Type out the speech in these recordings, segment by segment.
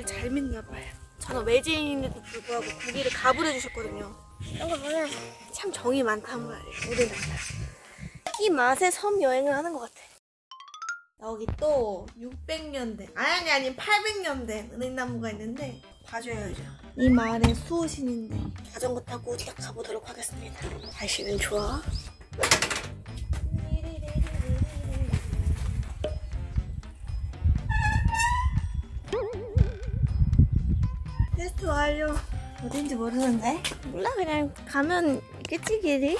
고기를 잘 믿나봐요. 저는 외지인인데도 불구하고 고기를 가불해 주셨거든요. 이런 거 보면 참 정이 많단 말이에요, 우리나라. 이 맛에 섬 여행을 하는 것 같아. 여기 또 600년대, 아니 800년대 은행나무가 있는데 봐줘야죠. 이 마을의 수호신인데 자전거 타고 딱 가보도록 하겠습니다. 날씨는 좋아. 테스트 완료. 어딘지 모르는데? 몰라, 그냥 가면 있겠지, 길이?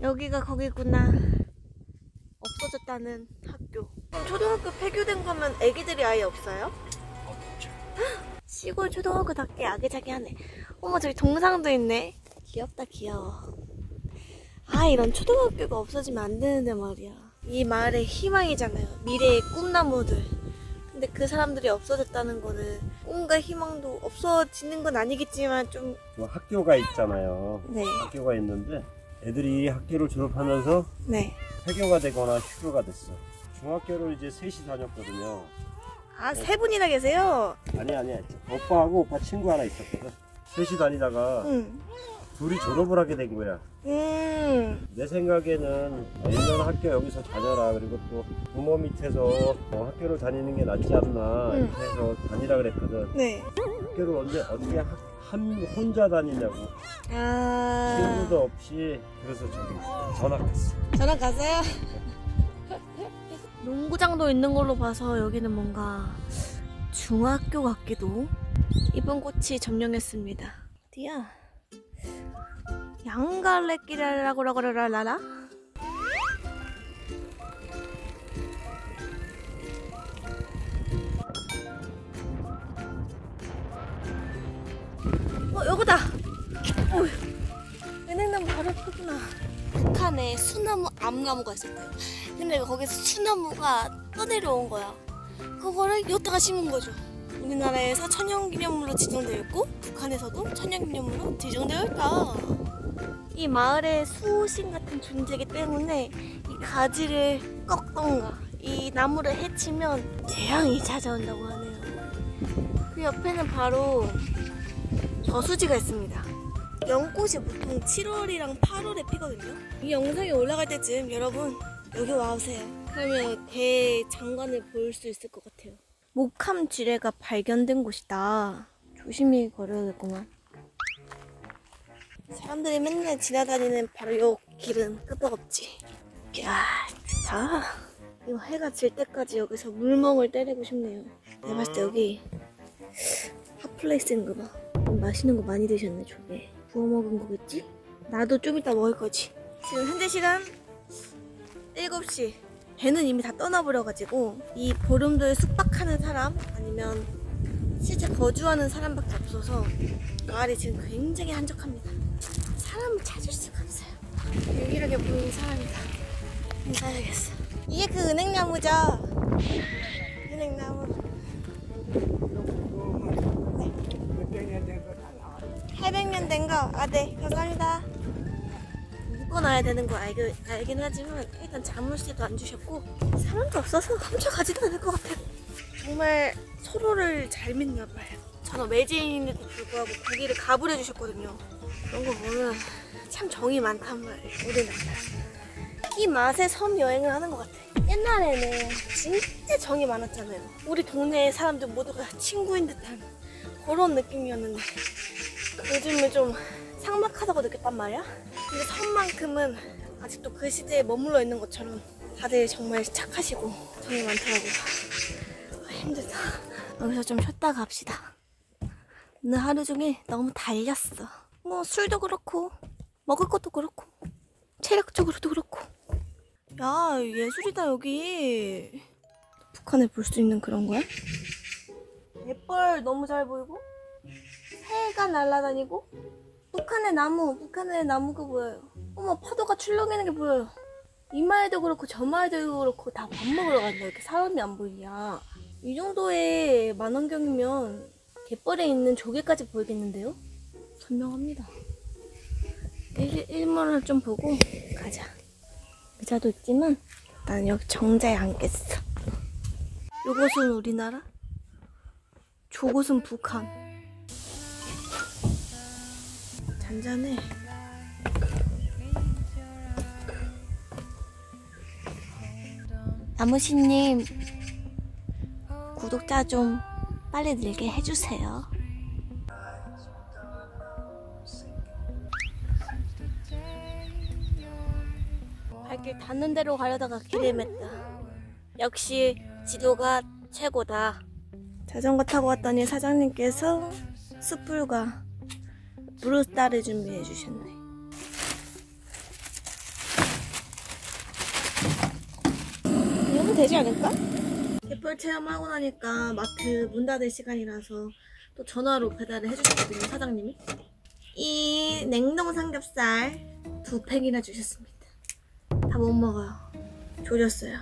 여기가 거기구나. 없어졌다는 학교. 그럼 초등학교 폐교된 거면 애기들이 아예 없어요? 없죠. 시골 초등학교답게 아기자기하네. 어머, 저기 동상도 있네. 귀엽다, 귀여워. 아, 이런 초등학교가 없어지면 안 되는데 말이야. 이 마을의 희망이잖아요. 미래의 꿈나무들. 근데 그 사람들이 없어졌다는 거는 꿈과 희망도 없어지는 건 아니겠지만 좀... 학교가 있잖아요. 네. 학교가 있는데 애들이 학교를 졸업하면서 네. 폐교가 되거나 휴교가 됐어. 중학교를 이제 셋이 다녔거든요. 아, 세 분이나 계세요? 아니. 오빠하고 오빠 친구 하나 있었거든. 셋이 다니다가 둘이 졸업을 하게 된 거야. 내 생각에는 1년 학교 여기서 다녀라. 그리고 또 부모 밑에서 학교를 다니는 게 낫지 않나 이렇게 해서 다니라 그랬거든. 네. 학교를 어떻게 혼자 다니냐고. 아... 친구도 없이. 그래서 저기 전학 갔어. 전학 가세요? 농구장도 있는 걸로 봐서 여기는 뭔가 중학교 같기도. 이번 꽃이 점령했습니다. 어디야? 양갈래길이라고 라라라라. 요거다. 은행나무 바로 앞이구나. 북한에 수나무, 암나무가 있었대요. 근데 거기서 수나무가 떠내려온 거야. 그거를 여기다가 심은 거죠. 우리나라에서 천연기념물로 지정되어 있고 북한에서도 천연기념물로 지정되어 있다. 이 마을의 수호신 같은 존재이기 때문에 이 가지를 꺾던가 이 나무를 해치면 재앙이 찾아온다고 하네요. 그 옆에는 바로 저수지가 있습니다. 연꽃이 보통 7월이랑 8월에 피거든요. 이 영상이 올라갈 때쯤 여러분 여기 와보세요. 그러면 대장관을 볼 수 있을 것 같아요. 목함 지뢰가 발견된 곳이다. 조심히 걸어야겠구만. 사람들이 맨날 지나다니는 바로 요 길은 끄떡없지. 이야, 좋다. 이거 해가 질 때까지 여기서 물멍을 때리고 싶네요. 내가 봤을 때 여기 핫플레이스인가 봐. 맛있는 거 많이 드셨네. 저게 구워 먹은 거겠지? 나도 좀 이따 먹을 거지. 지금 현재 시간 7시. 배는 이미 다 떠나버려가지고 이 보름도에 숙박하는 사람 아니면 실제 거주하는 사람밖에 없어서 마을이 지금 굉장히 한적합니다. 사람을 찾을 수가 없어요. 유일하게 보이는 사람이다. 인사해야겠어. 이게 그 은행나무죠? 은행나무. 800년 된 거. 아, 네. 감사합니다. 묶어놔야 되는 거 알긴 하지만 일단 자물쇠도 안 주셨고 사람도 없어서 훔쳐가지도 않을 것 같아요. 정말 서로를 잘 믿나 봐요. 저는 외지인인데도 불구하고 고기를 가불해 주셨거든요. 그런 거 보면 참 정이 많단 말이에요, 우리나라. 이 맛에 섬 여행을 하는 것 같아요. 옛날에는 진짜 정이 많았잖아요. 우리 동네의 사람들 모두가 친구인 듯한 그런 느낌이었는데 요즘은 좀 삭막하다고 느꼈단 말이야? 근데 섬만큼은 아직도 그 시대에 머물러 있는 것처럼 다들 정말 착하시고 정이 많더라고요. 힘들다. 여기서 좀 쉬었다 갑시다. 오늘 하루 종일 너무 달렸어. 뭐 술도 그렇고 먹을 것도 그렇고 체력적으로도 그렇고. 야, 예술이다 여기. 북한에 볼 수 있는 그런 거야? 갯벌 너무 잘 보이고 새가 날아다니고 북한의 나무가 보여요. 어머, 파도가 출렁이는 게 보여요. 이 마을도 그렇고 저 마을도 그렇고 다 밥 먹으러 간다. 이렇게 사람이 안 보이냐. 이 정도의 만원경이면 갯벌에 있는 조개까지 보이겠는데요? 선명합니다. 일몰을 좀 보고 가자. 의자도 있지만 난 여기 정자에 앉겠어. 요것은 우리나라, 저것은 북한. 잔잔해. 나무시님, 구독자 좀 빨리 늘게 해주세요. 발길 닿는 대로 가려다가 길헤맸다. 역시 지도가 최고다. 자전거 타고 왔더니 사장님께서 숯불과 브루스타를 준비해 주셨네. 이러면 되지 않을까? 갯벌 체험하고 나니까 마트 문 닫을 시간이라서 또 전화로 배달을 해주셨거든요, 사장님이. 이 냉동 삼겹살 2팩이나 주셨습니다. 다 못 먹어요. 졸였어요.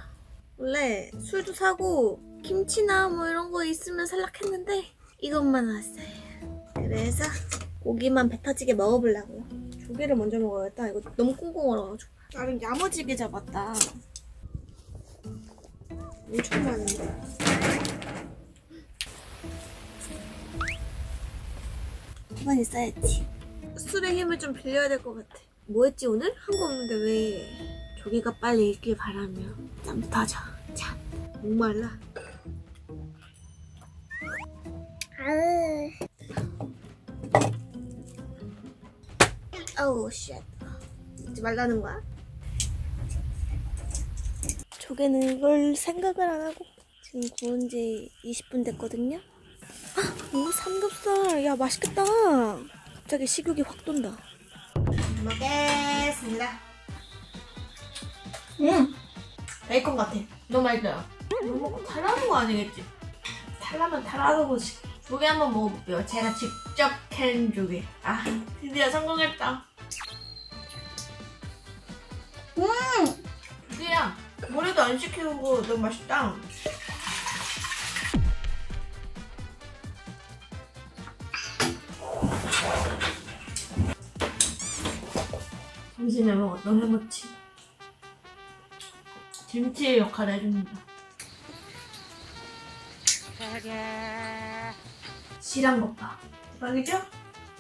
원래 술도 사고 김치나 뭐 이런 거 있으면 살락했는데 이것만 왔어요. 그래서 고기만 배 터지게 먹어보려고요. 조개를 먼저 먹어야겠다. 이거 너무 꽁꽁 얼어가지고. 나름 야무지게 잡았다. 엄청 많은데. 가만히 있어야지. 술의 힘을 좀 빌려야 될 것 같아. 뭐 했지 오늘? 한 거 없는데 왜 조개가 빨리 익길 바라며. 땀 터져. 참. 목말라. 아우 쉣. 잊지 말라는 거야? 조개는 이걸 생각을 안 하고 지금 구운 지 20분 됐거든요? 오, 삼겹살! 야, 맛있겠다! 갑자기 식욕이 확 돈다. 먹겠습니다. 베이컨 같아. 너무 맛있어요. 이거 먹고 탈라는 거 아니겠지? 탈라면 탈라고 조개 한번 먹어볼게요. 제가 직접 캔 조개. 아, 드디어 성공했다. 드디어! 물에도 안 식히고 너무 맛있다. 점심에 먹었던 해무침. 김치의 역할을 해줍니다. 실한 것 봐. 대박이죠?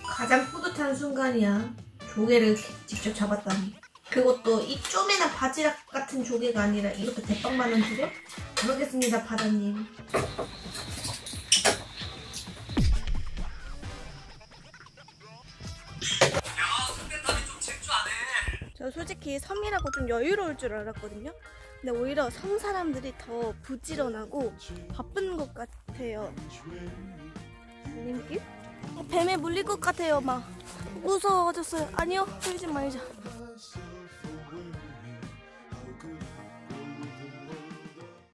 가장 뿌듯한 순간이야. 조개를 직접 잡았다니. 그것도 이 쪼매나 바지락 같은 조개가 아니라 이렇게 대빵만한 조개? 모르겠습니다, 바다님. 저 솔직히 섬이라고 좀 여유로울 줄 알았거든요? 근데 오히려 섬 사람들이 더 부지런하고 바쁜 것 같아요. 님길? 뱀에 물릴 것 같아요, 막. 무서워졌어요. 아니요, 물리지 말자.